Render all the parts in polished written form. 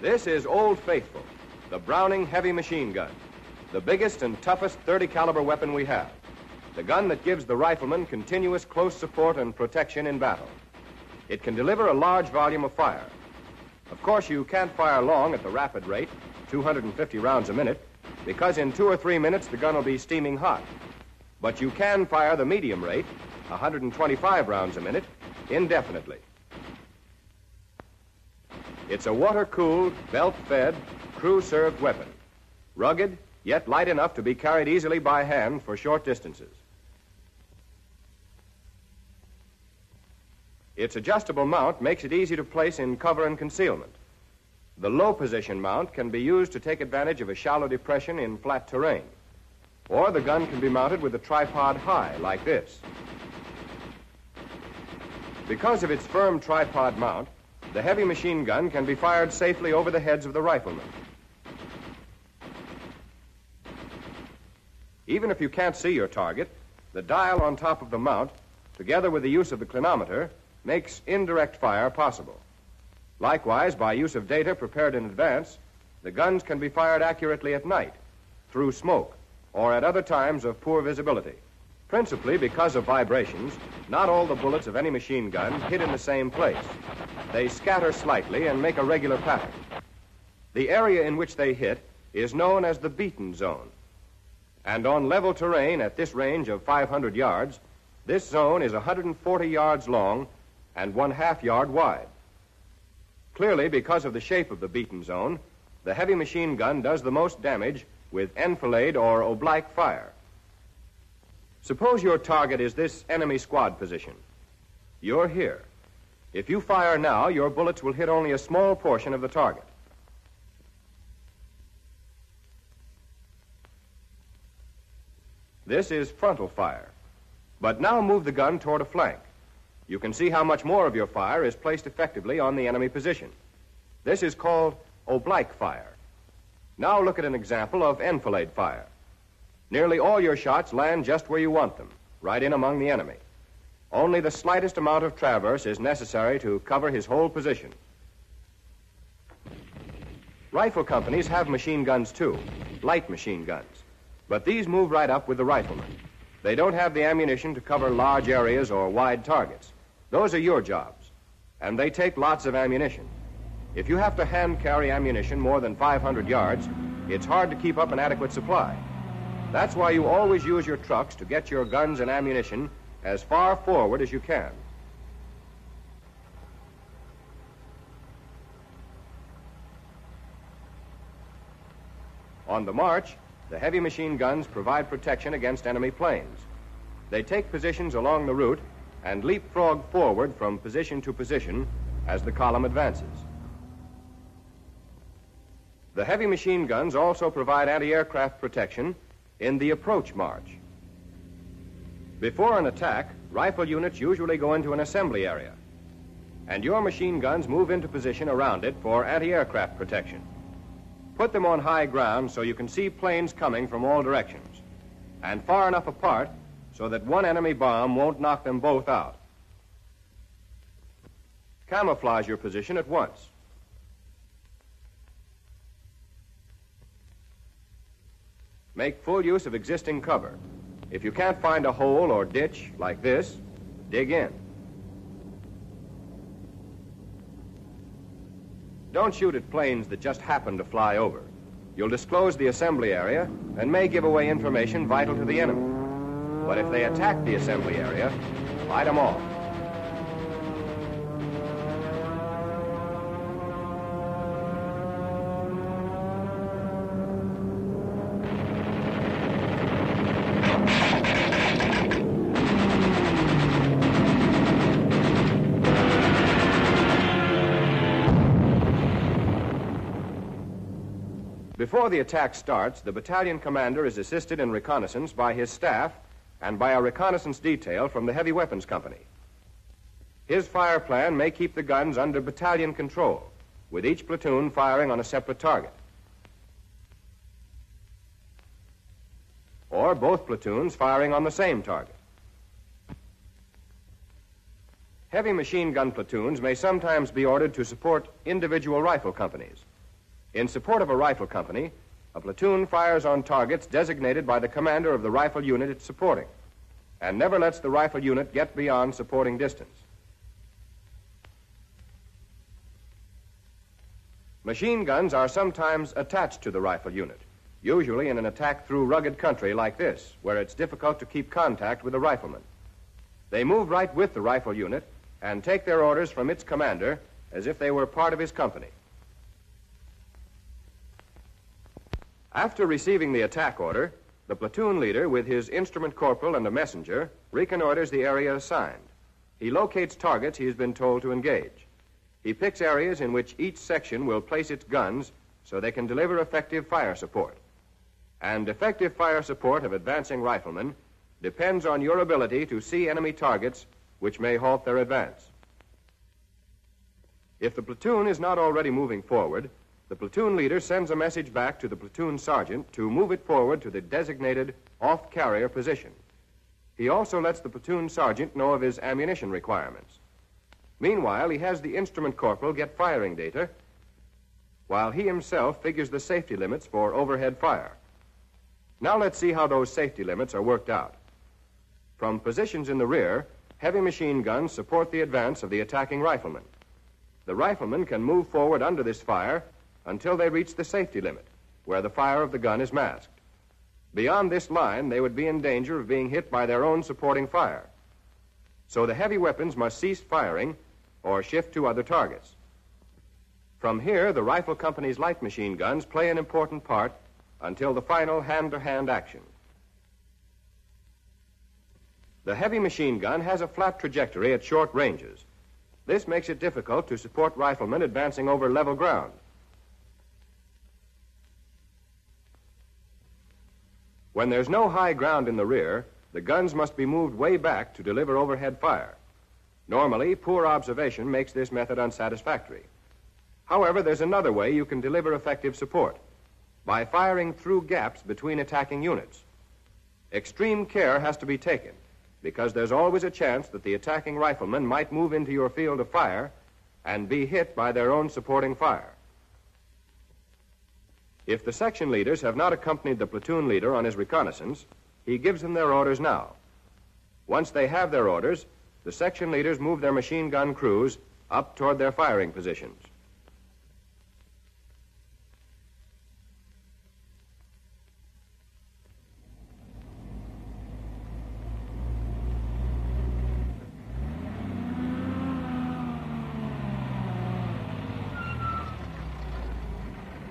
This is Old Faithful, the Browning heavy machine gun, the biggest and toughest 30 caliber weapon we have, the gun that gives the rifleman continuous close support and protection in battle. It can deliver a large volume of fire. Of course, you can't fire long at the rapid rate, 250 rounds a minute, because in 2 or 3 minutes the gun will be steaming hot. But you can fire the medium rate, 125 rounds a minute, indefinitely. It's a water-cooled, belt-fed, crew-served weapon, rugged, yet light enough to be carried easily by hand for short distances. Its adjustable mount makes it easy to place in cover and concealment. The low-position mount can be used to take advantage of a shallow depression in flat terrain, or the gun can be mounted with a tripod high, like this. Because of its firm tripod mount, the heavy machine gun can be fired safely over the heads of the riflemen. Even if you can't see your target, the dial on top of the mount, together with the use of the clinometer, makes indirect fire possible. Likewise, by use of data prepared in advance, the guns can be fired accurately at night, through smoke, or at other times of poor visibility. Principally because of vibrations, not all the bullets of any machine gun hit in the same place. They scatter slightly and make a regular pattern. The area in which they hit is known as the beaten zone. And on level terrain at this range of 500 yards, this zone is 140 yards long and 1/2 yard wide. Clearly, because of the shape of the beaten zone, the heavy machine gun does the most damage with enfilade or oblique fire. Suppose your target is this enemy squad position. You're here. If you fire now, your bullets will hit only a small portion of the target. This is frontal fire. But now move the gun toward a flank. You can see how much more of your fire is placed effectively on the enemy position. This is called oblique fire. Now look at an example of enfilade fire. Nearly all your shots land just where you want them, right in among the enemy. Only the slightest amount of traverse is necessary to cover his whole position. Rifle companies have machine guns too, light machine guns. But these move right up with the riflemen. They don't have the ammunition to cover large areas or wide targets. Those are your jobs, and they take lots of ammunition. If you have to hand carry ammunition more than 500 yards, it's hard to keep up an adequate supply. That's why you always use your trucks to get your guns and ammunition as far forward as you can. On the march, the heavy machine guns provide protection against enemy planes. They take positions along the route and leapfrog forward from position to position as the column advances. The heavy machine guns also provide anti-aircraft protection in the approach march. Before an attack, rifle units usually go into an assembly area, and your machine guns move into position around it for anti-aircraft protection. Put them on high ground so you can see planes coming from all directions, and far enough apart so that one enemy bomb won't knock them both out. Camouflage your position at once. Make full use of existing cover. If you can't find a hole or ditch like this, dig in. Don't shoot at planes that just happen to fly over. You'll disclose the assembly area and may give away information vital to the enemy. But if they attack the assembly area, fight them off. Before the attack starts, the battalion commander is assisted in reconnaissance by his staff and by a reconnaissance detail from the heavy weapons company. His fire plan may keep the guns under battalion control, with each platoon firing on a separate target. Or both platoons firing on the same target. Heavy machine gun platoons may sometimes be ordered to support individual rifle companies, In support of a rifle company, a platoon fires on targets designated by the commander of the rifle unit it's supporting and never lets the rifle unit get beyond supporting distance. Machine guns are sometimes attached to the rifle unit, usually in an attack through rugged country like this, where it's difficult to keep contact with a rifleman. They move right with the rifle unit and take their orders from its commander as if they were part of his company. After receiving the attack order, the platoon leader, with his instrument corporal and a messenger, reconnoiters the area assigned. He locates targets he has been told to engage. He picks areas in which each section will place its guns so they can deliver effective fire support. And effective fire support of advancing riflemen depends on your ability to see enemy targets which may halt their advance. If the platoon is not already moving forward, the platoon leader sends a message back to the platoon sergeant to move it forward to the designated off-carrier position. He also lets the platoon sergeant know of his ammunition requirements. Meanwhile, he has the instrument corporal get firing data, while he himself figures the safety limits for overhead fire. Now let's see how those safety limits are worked out. From positions in the rear, heavy machine guns support the advance of the attacking rifleman. The rifleman can move forward under this fire until they reach the safety limit, where the fire of the gun is masked. Beyond this line, they would be in danger of being hit by their own supporting fire. So the heavy weapons must cease firing or shift to other targets. From here, the rifle company's light machine guns play an important part until the final hand-to-hand action. The heavy machine gun has a flat trajectory at short ranges. This makes it difficult to support riflemen advancing over level ground. When there's no high ground in the rear, the guns must be moved way back to deliver overhead fire. Normally, poor observation makes this method unsatisfactory. However, there's another way you can deliver effective support, by firing through gaps between attacking units. Extreme care has to be taken, because there's always a chance that the attacking rifleman might move into your field of fire and be hit by their own supporting fire. If the section leaders have not accompanied the platoon leader on his reconnaissance, he gives them their orders now. Once they have their orders, the section leaders move their machine gun crews up toward their firing positions.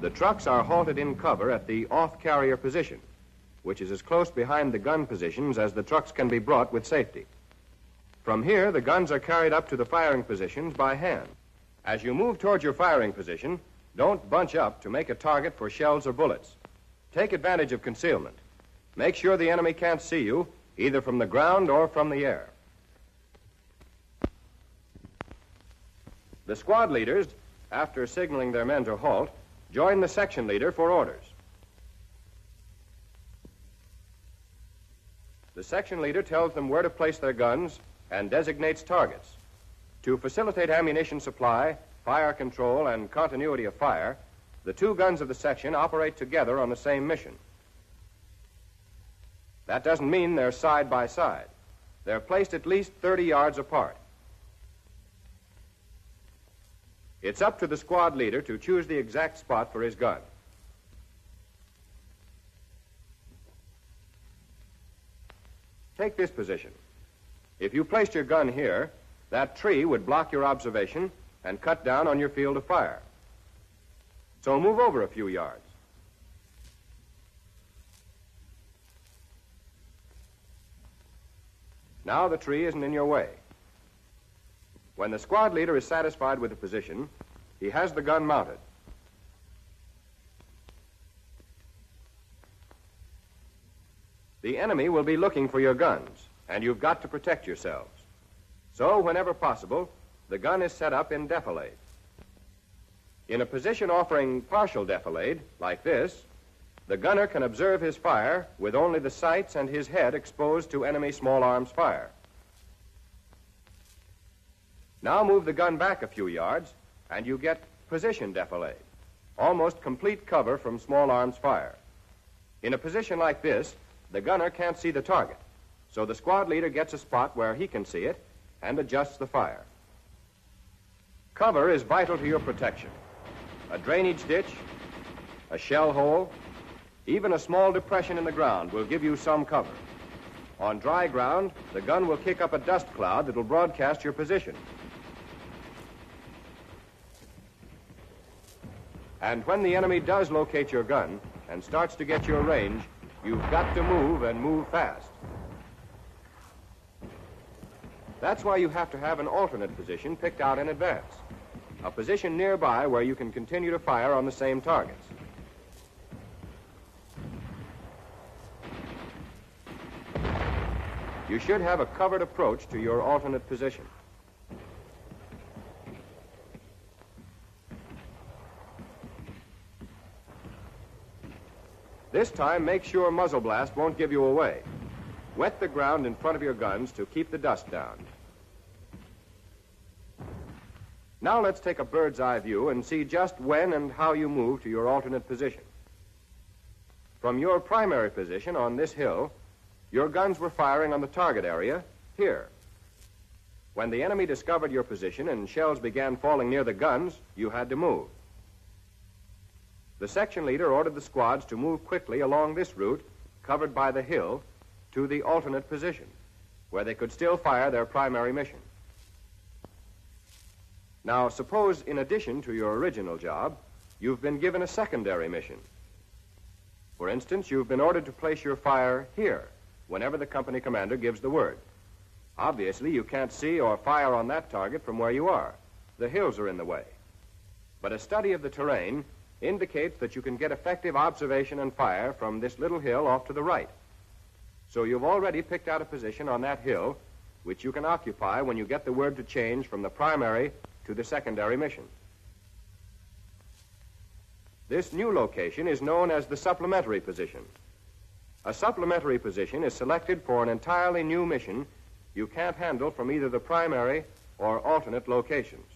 The trucks are halted in cover at the off-carrier position, which is as close behind the gun positions as the trucks can be brought with safety. From here, the guns are carried up to the firing positions by hand. As you move toward your firing position, don't bunch up to make a target for shells or bullets. Take advantage of concealment. Make sure the enemy can't see you, either from the ground or from the air. The squad leaders, after signaling their men to halt, join the section leader for orders. The section leader tells them where to place their guns and designates targets. To facilitate ammunition supply, fire control, and continuity of fire, the two guns of the section operate together on the same mission. That doesn't mean they're side by side. They're placed at least 30 yards apart. It's up to the squad leader to choose the exact spot for his gun. Take this position. If you placed your gun here, that tree would block your observation and cut down on your field of fire. So move over a few yards. Now the tree isn't in your way. When the squad leader is satisfied with the position, he has the gun mounted. The enemy will be looking for your guns, and you've got to protect yourselves. So, whenever possible, the gun is set up in defilade. In a position offering partial defilade, like this, the gunner can observe his fire with only the sights and his head exposed to enemy small arms fire. Now move the gun back a few yards, and you get position defilade. almost complete cover from small arms fire. In a position like this, the gunner can't see the target, so the squad leader gets a spot where he can see it and adjusts the fire. Cover is vital to your protection. A drainage ditch, a shell hole, even a small depression in the ground will give you some cover. On dry ground, the gun will kick up a dust cloud that will broadcast your position. And when the enemy does locate your gun and starts to get your range, you've got to move and move fast. That's why you have to have an alternate position picked out in advance, a position nearby where you can continue to fire on the same targets. You should have a covered approach to your alternate position. This time, make sure muzzle blast won't give you away. Wet the ground in front of your guns to keep the dust down. Now let's take a bird's eye view and see just when and how you move to your alternate position. From your primary position on this hill, your guns were firing on the target area here. When the enemy discovered your position and shells began falling near the guns, you had to move. The section leader ordered the squads to move quickly along this route, covered by the hill, to the alternate position, where they could still fire their primary mission. Now, suppose in addition to your original job, you've been given a secondary mission. For instance, you've been ordered to place your fire here, whenever the company commander gives the word. Obviously, you can't see or fire on that target from where you are. The hills are in the way. But a study of the terrain indicates that you can get effective observation and fire from this little hill off to the right. So you've already picked out a position on that hill which you can occupy when you get the word to change from the primary to the secondary mission. This new location is known as the supplementary position. A supplementary position is selected for an entirely new mission you can't handle from either the primary or alternate locations.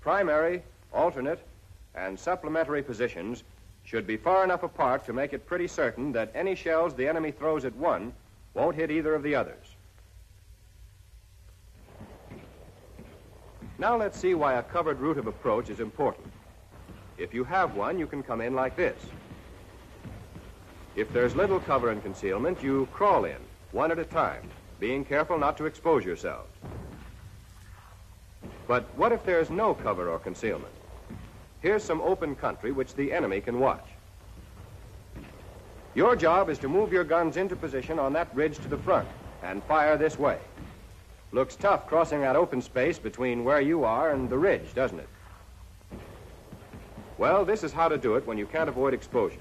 Primary, alternate, and supplementary positions should be far enough apart to make it pretty certain that any shells the enemy throws at one won't hit either of the others. Now let's see why a covered route of approach is important. If you have one, you can come in like this. If there's little cover and concealment, you crawl in, one at a time, being careful not to expose yourselves. But what if there's no cover or concealment? Here's some open country which the enemy can watch. Your job is to move your guns into position on that ridge to the front and fire this way. Looks tough crossing that open space between where you are and the ridge, doesn't it? Well, this is how to do it when you can't avoid exposure.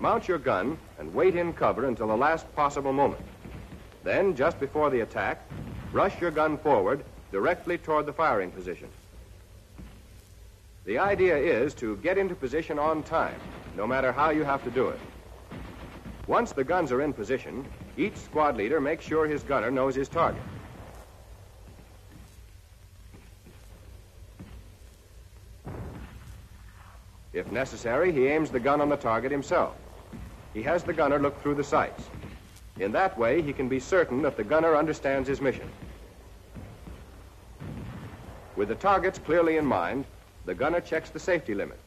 Mount your gun and wait in cover until the last possible moment. Then, just before the attack, rush your gun forward directly toward the firing position. The idea is to get into position on time, no matter how you have to do it. Once the guns are in position, each squad leader makes sure his gunner knows his target. If necessary, he aims the gun on the target himself. He has the gunner look through the sights. In that way, he can be certain that the gunner understands his mission. With the targets clearly in mind, the gunner checks the safety limit.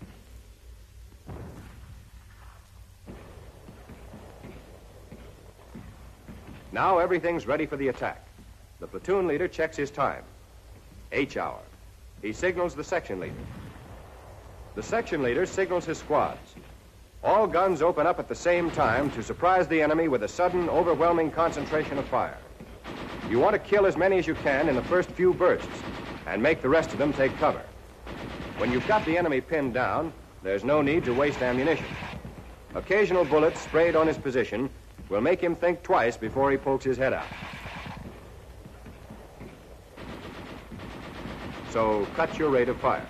Now everything's ready for the attack. The platoon leader checks his time. H hour. He signals the section leader. The section leader signals his squads. All guns open up at the same time to surprise the enemy with a sudden, overwhelming concentration of fire. You want to kill as many as you can in the first few bursts and make the rest of them take cover. When you've got the enemy pinned down, there's no need to waste ammunition. Occasional bullets sprayed on his position will make him think twice before he pokes his head out. So cut your rate of fire.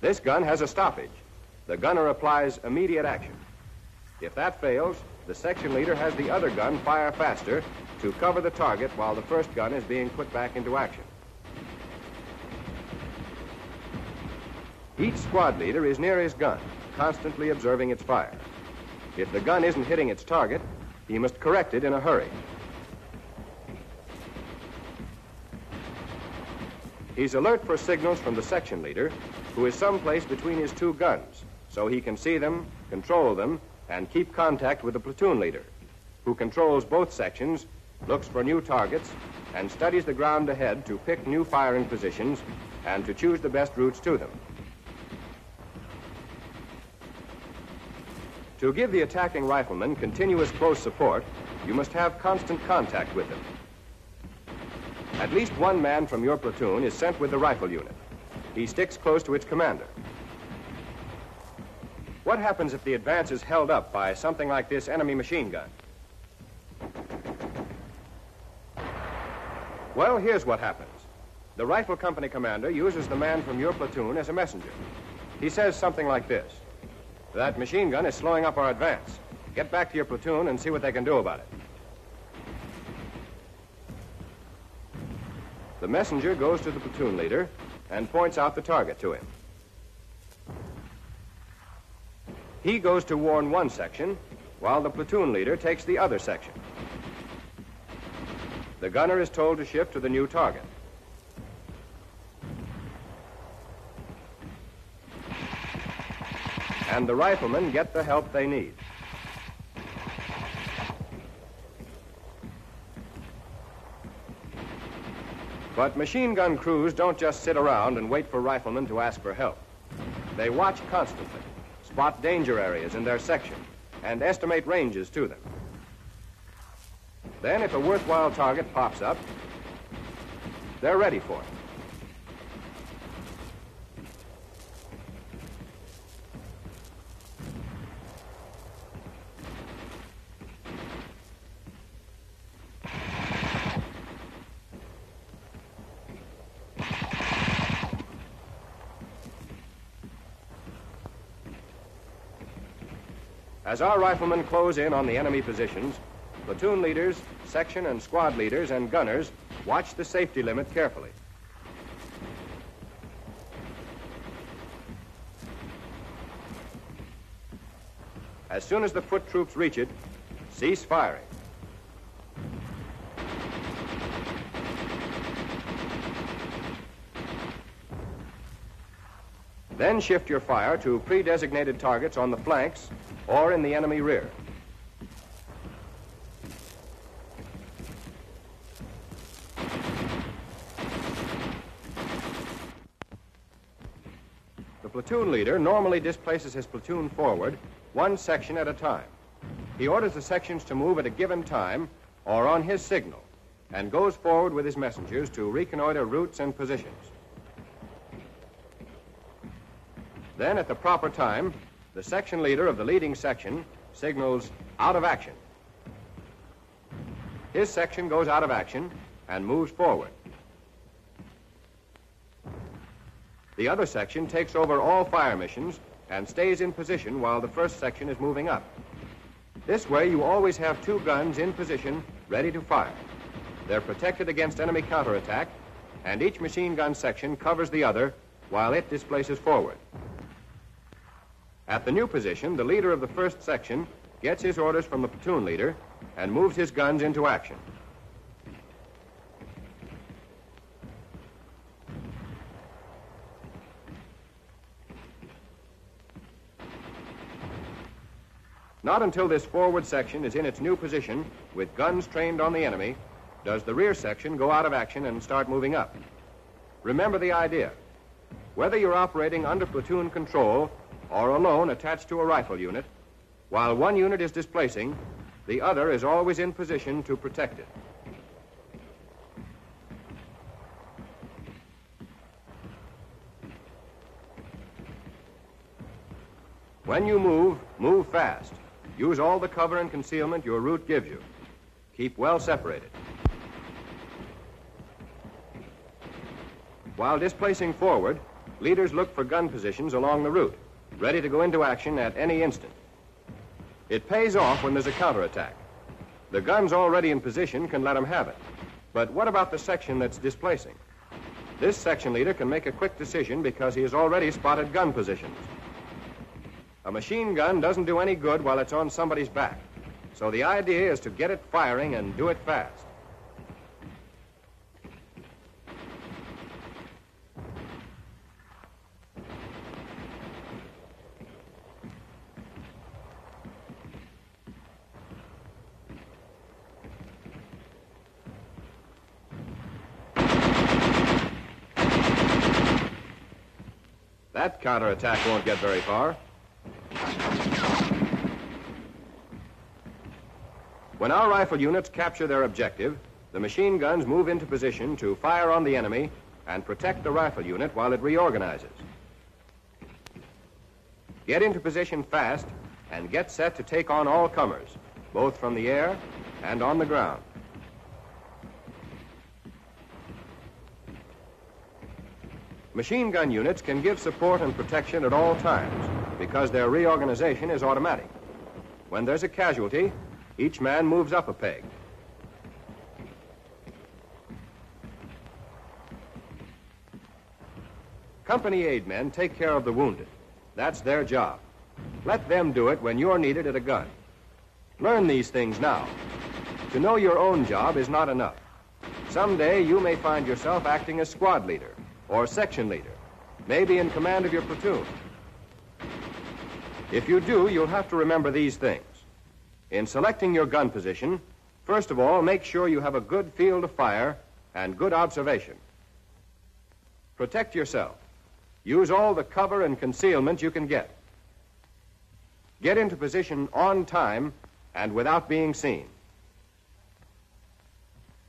This gun has a stoppage. The gunner applies immediate action. If that fails, the the section leader has the other gun fire faster to cover the target while the first gun is being put back into action. Each squad leader is near his gun, constantly observing its fire. If the gun isn't hitting its target, he must correct it in a hurry. He's alert for signals from the section leader, who is someplace between his two guns, so he can see them, control them, and keep contact with the platoon leader, who controls both sections, looks for new targets, and studies the ground ahead to pick new firing positions and to choose the best routes to them. To give the attacking rifleman continuous close support, you must have constant contact with them. At least one man from your platoon is sent with the rifle unit. He sticks close to its commander. What happens if the advance is held up by something like this enemy machine gun? Well, here's what happens. The rifle company commander uses the man from your platoon as a messenger. He says something like this: "That machine gun is slowing up our advance. Get back to your platoon and see what they can do about it." The messenger goes to the platoon leader and points out the target to him. He goes to warn one section, while the platoon leader takes the other section. The gunner is told to shift to the new target. And the riflemen get the help they need. But machine gun crews don't just sit around and wait for riflemen to ask for help. They watch constantly, spot danger areas in their section, and estimate ranges to them. Then, if a worthwhile target pops up, they're ready for it. As our riflemen close in on the enemy positions, platoon leaders, section and squad leaders, and gunners watch the safety limit carefully. As soon as the foot troops reach it, cease firing. Then shift your fire to pre-designated targets on the flanks or in the enemy rear. The platoon leader normally displaces his platoon forward one section at a time. He orders the sections to move at a given time or on his signal and goes forward with his messengers to reconnoiter routes and positions. Then at the proper time, the section leader of the leading section signals out of action. His section goes out of action and moves forward. The other section takes over all fire missions and stays in position while the first section is moving up. This way, you always have two guns in position, ready to fire. They're protected against enemy counterattack, and each machine gun section covers the other while it displaces forward. At the new position, the leader of the first section gets his orders from the platoon leader and moves his guns into action. Not until this forward section is in its new position with guns trained on the enemy does the rear section go out of action and start moving up. Remember the idea. Whether you're operating under platoon control or alone attached to a rifle unit, while one unit is displacing, the other is always in position to protect it. When you move, move fast. Use all the cover and concealment your route gives you. Keep well separated. While displacing forward, leaders look for gun positions along the route, ready to go into action at any instant. It pays off when there's a counterattack. The guns already in position can let them have it. But what about the section that's displacing? This section leader can make a quick decision because he has already spotted gun positions. A machine gun doesn't do any good while it's on somebody's back. So the idea is to get it firing and do it fast. That counterattack won't get very far. When our rifle units capture their objective, the machine guns move into position to fire on the enemy and protect the rifle unit while it reorganizes. Get into position fast and get set to take on all comers, both from the air and on the ground. Machine gun units can give support and protection at all times because their reorganization is automatic. When there's a casualty, each man moves up a peg. Company aid men take care of the wounded. That's their job. Let them do it when you're needed at a gun. Learn these things now. To know your own job is not enough. Someday you may find yourself acting as squad leader, or section leader, maybe in command of your platoon. If you do, you'll have to remember these things. In selecting your gun position, first of all, make sure you have a good field of fire and good observation. Protect yourself. Use all the cover and concealment you can get. Get into position on time and without being seen.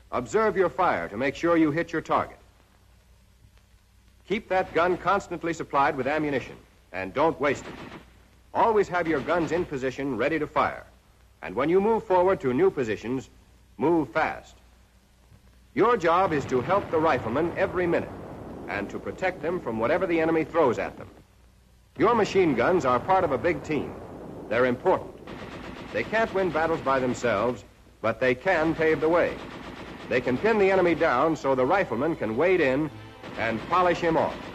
Observe your fire to make sure you hit your target. Keep that gun constantly supplied with ammunition, and don't waste it. Always have your guns in position, ready to fire. And when you move forward to new positions, move fast. Your job is to help the riflemen every minute, and to protect them from whatever the enemy throws at them. Your machine guns are part of a big team. They're important. They can't win battles by themselves, but they can pave the way. They can pin the enemy down so the riflemen can wade in and polish him off.